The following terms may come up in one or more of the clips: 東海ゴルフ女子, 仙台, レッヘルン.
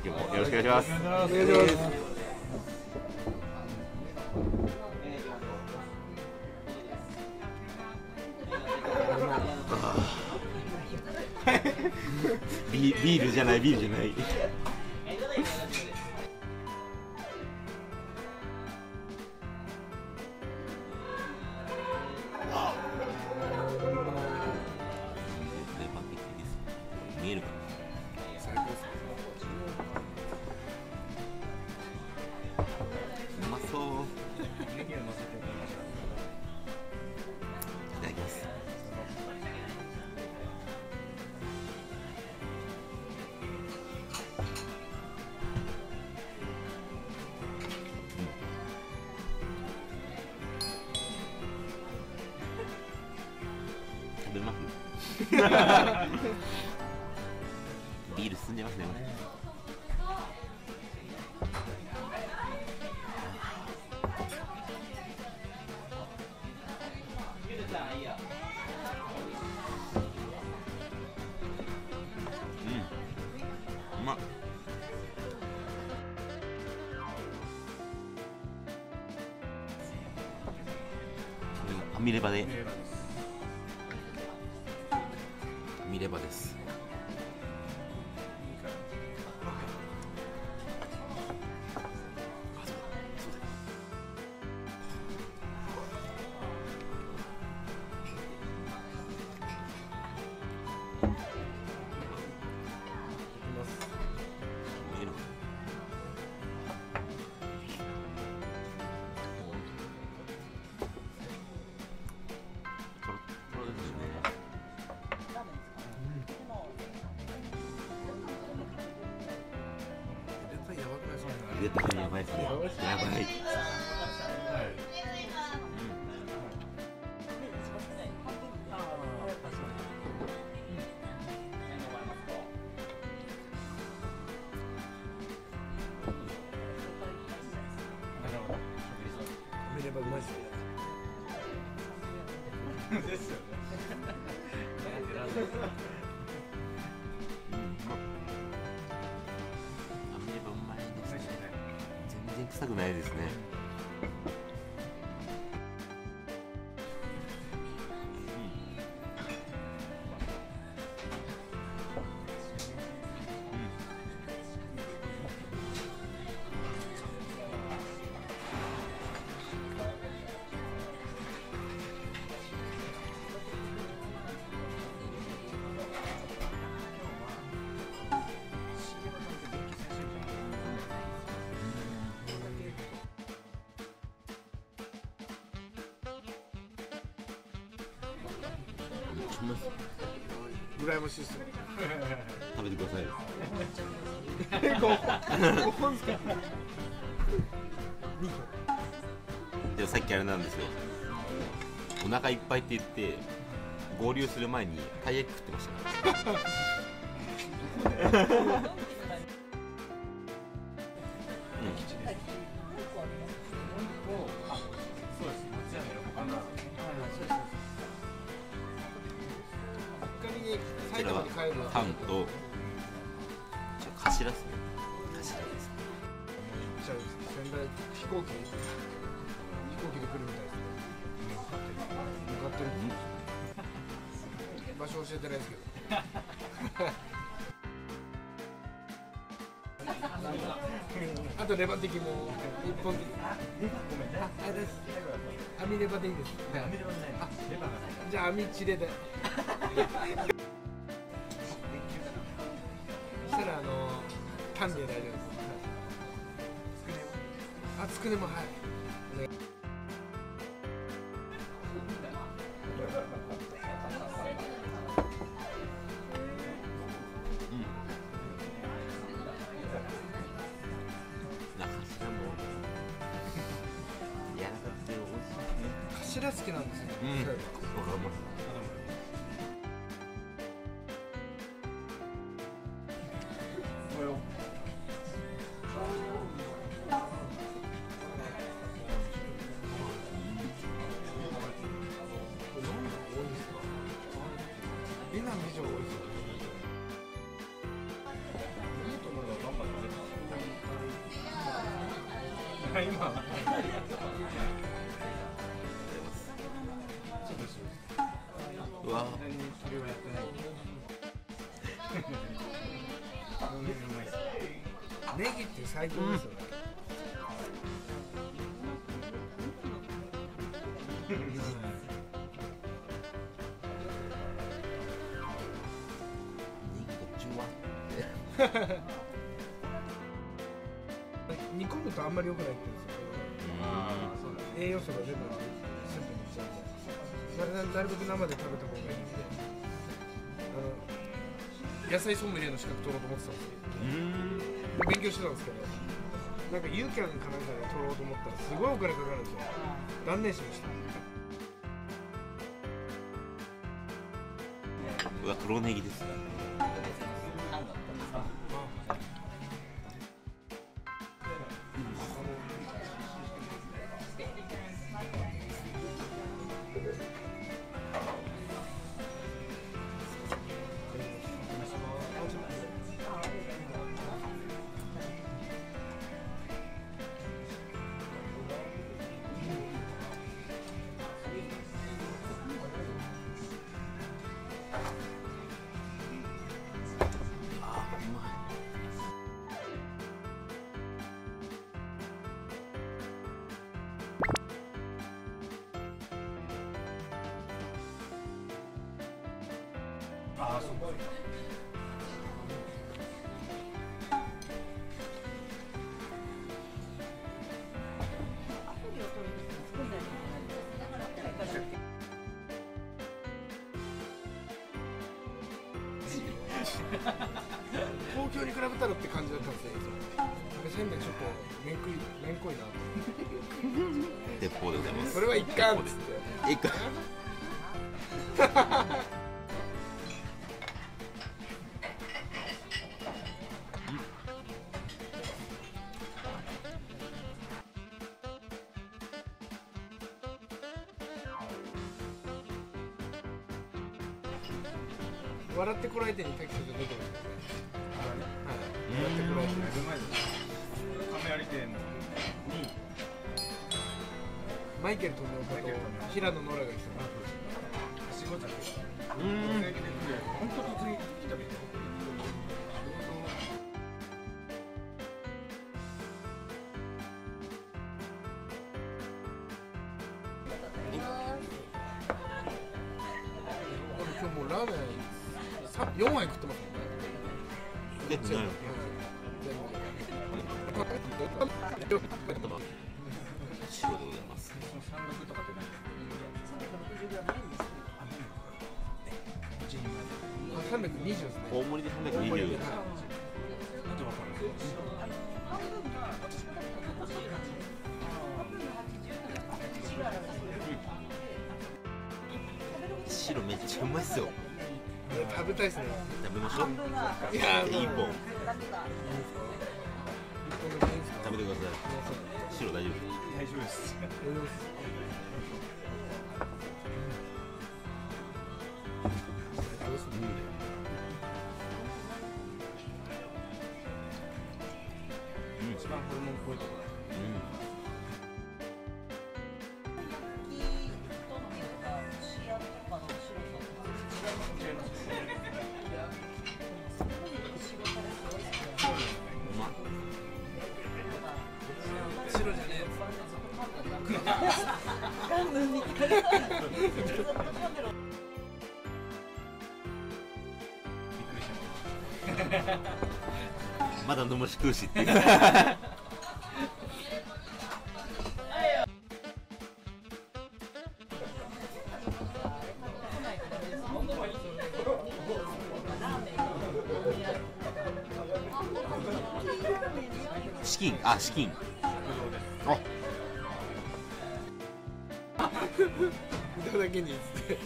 域もよろしくお願いします。ビールじゃない。ビール進んじゃいますね。うん、うまっ。ファミレバで。見ればです。やばいですね。やばい。見ればうまいですよね。臭くないですね。羨ましいです。食べてください。5本ですか。でもさっきあれなんですよ。お腹いっぱいって言って合流する前にたい焼き食ってました。こちらはタンとカシラですね。仙台飛行機で来るみたいですね。向かってる。場所教えてないですけど。あとレバ的も一本的。ごめん。です。網レバでいいです。網レバない。じゃあ網チレで。タンで大丈夫です。あ、つくねもはい。かしら好きなんですよ。以上美味しい。いいところは頑張って。今うわ何にそれをやってないネギって最高ですよね、ネギがジュワって煮込むとあんまり良くないって言うんですよ。栄養素が全部スープにいっちゃうんで、なるべく生で食べた方がいいんで、野菜ソムリエの資格取ろうと思ってたんですよ。勉強してたんですけど、なんかユーキャンかなんかで取ろうと思ったらすごいお金かかるんですよ。断念しました。うわ、黒ネギですね。ああ、すごい。東京に比べたらって感じだったんですよ。仙台ちょっとめんこいなって。鉄砲でございます。それは一貫っつって。一貫。笑ってこらえてにテキストで出てるんですね。笑ってこらえてに亀有店にマイケル富岡と平野ノラが来たの。はしご酒。本当突然来たみたいな。今日もうラーメン。4枚食ってますもんね。白めっちゃうまいっすよ。食べたいですね。食べましょう。いや、一本。食べてください。白大丈夫です。大丈夫です。一番ホルモンっぽいところ。まだ飲むし食うしっていう資金あっ歌だけにっつって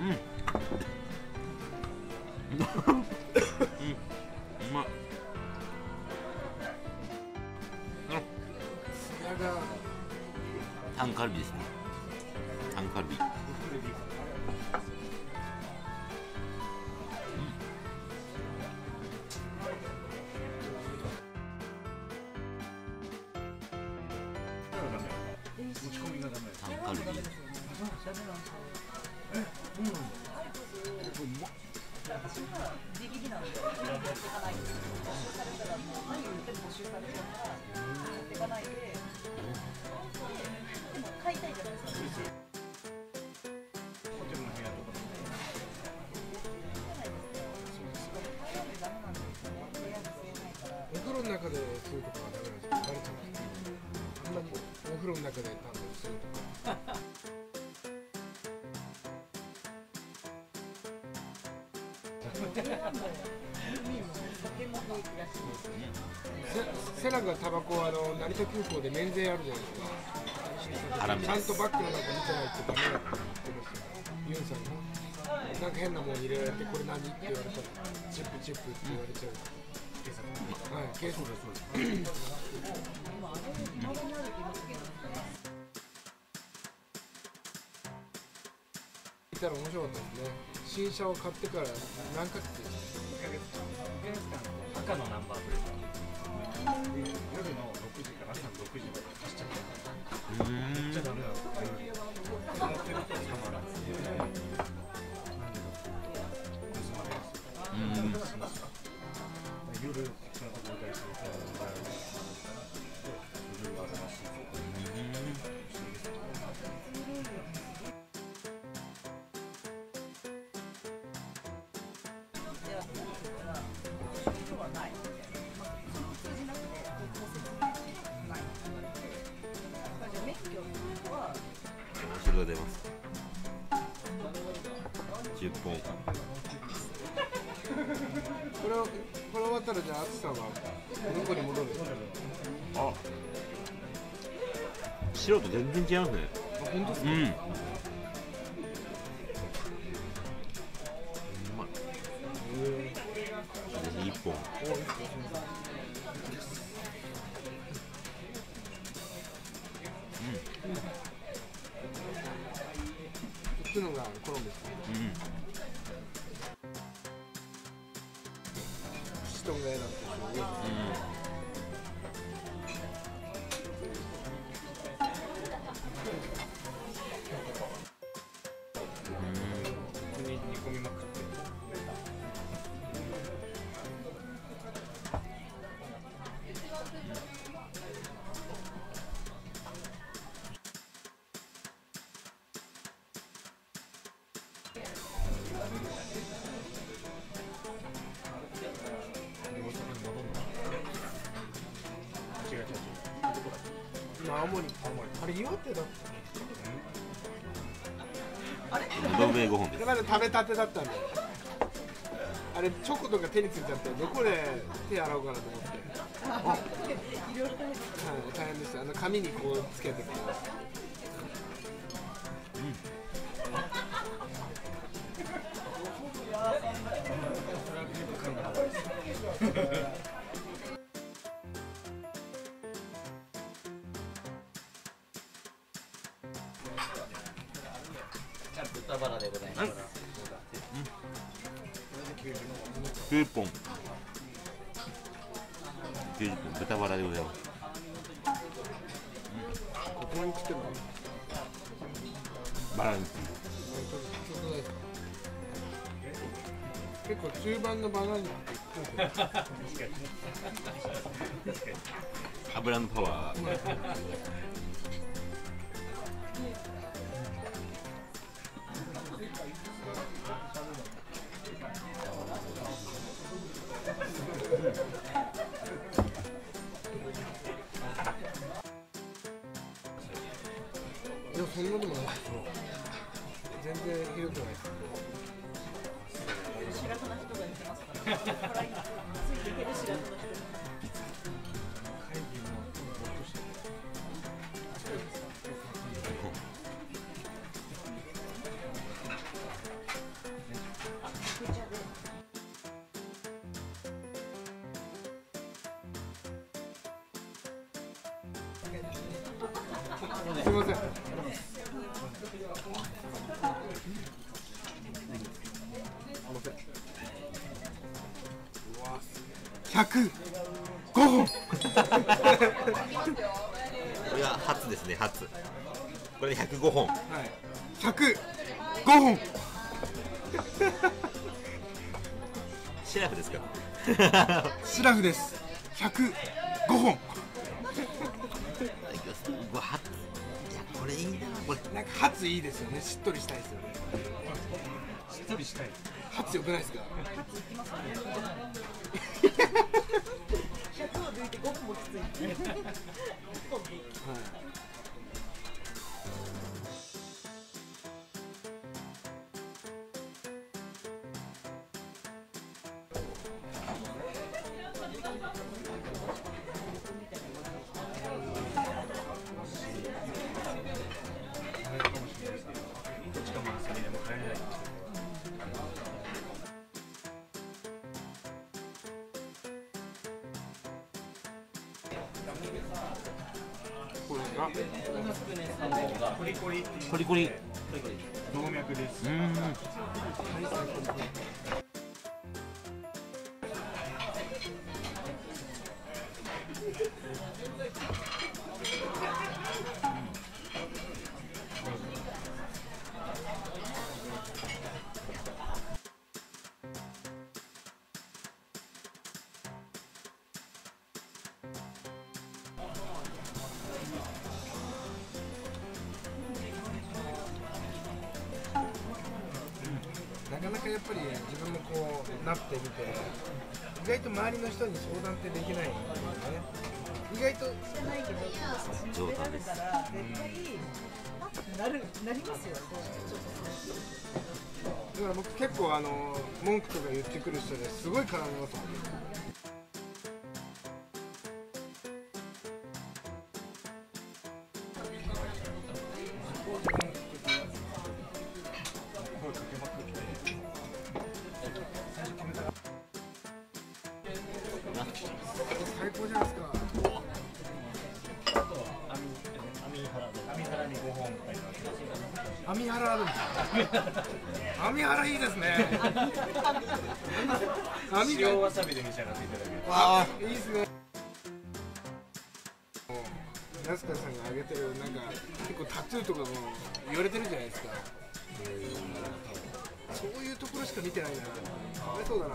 うんうまい。タンカルビですね。タンカルビ。 친구가 미국이 나오는데 내가 나이 때 모시사를 따라서 아니 이때 모시사를 따라서 내가 나이 때 카이타이 그래서お風呂の中でそういうことが流れてる。バレちゃう。あんまりお風呂の中で多分そういうことが流れてる。セラがタバコ成田空港で免税あるじゃないですか。ちゃんとバッグの中見てないとダメだって言ってますよ。ユンさんがなんか変なもん入れられてこれ何って言われたらチップチップって言われちゃう。はい、ケースもそうです。見たら面白かったですね。新車を買ってから何ヶ月？1ヶ月間。赤のナンバープレート。夜の6時から朝の6時まで走っちゃった。めっちゃダメだよ。それが出ます。10本。これ終わったらじゃあ淳さんはどこに戻る？あ、白と全然違いますね。あ、本当ですか？うん。1本。うん。つのが好みですね。うん。質問が選んでるね。うん。煮込みまくって。あれ岩手だったの？だから食べたてだったんだよ。あれチョコとか手についちゃってどこで手洗おうかなと思って。あ、いろいろ大変でした。紙にこうつけてこう。豚バラでございます。9本。9本豚バラでございます。ここに来てもバランス。結構中盤のバランス。油のパワー。そんなでもない。全然ひどくない。知らずな人がいてますから。ついていける知らずな人。会議もぼっとしてる。すみません。105本。これは初ですね、初。これで105本。はい。105本。シラフですかシラフです。105本。うわ、これいいな。これなんかハツいいですよね。しっとりしたいですよね。しっとりしたい。ハツ良くないですか。ハツいきますね。100を抜いて5分もきつい。これがコリコリコリコリ動脈です。なかなかやっぱり自分もこうなってみて、意外と周りの人に相談ってできないんだよね。意外と知らないけど、冗談です。絶対なりますよ。だから僕結構文句とか言ってくる人ですごい絡みますもんね。最高じゃないですか。網原に5本入ってます。網原あるんです。網原いいですね。塩わさびで召し上がっていただける。ああ、いいですね。安川さんがあげてるなんか結構タトゥーとかも言われてるじゃないですか。そういうところしか見てないな。ありそうだな。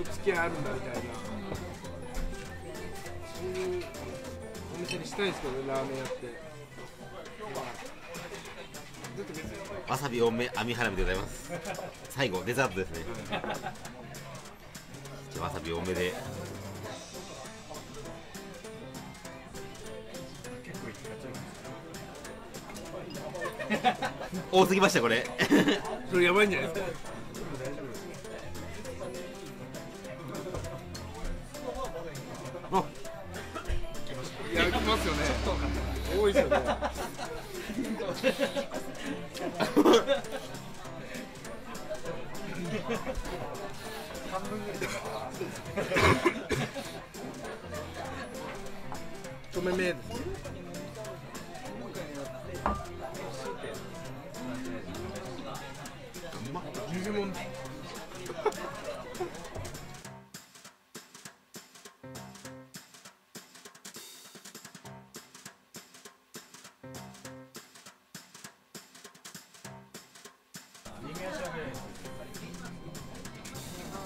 付き合いあるんだみたいな、そういうお店にしたいんですけど、ね、ラーメン屋ってわさび多め網ハラミでございます。最後デザートですね。わさび多めで多すぎましたこれそれやばいんじゃないですか。ますよね。多いですよね。半分ぐらいですか。止めめ。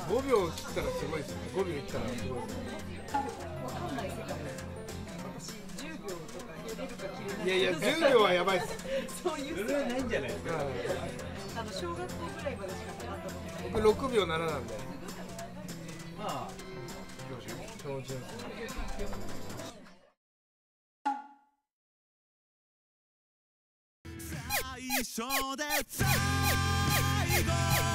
5秒切ったらすごいですね。5秒いったらすごいですね。わかんない世界です。私10秒とか入れるか切れない。いやいや10秒はやばいです。そういうルールないんじゃないですか。小学校ぐらいまでしかなかった。僕6秒7なんで。まあ標準。標準。最初で最後。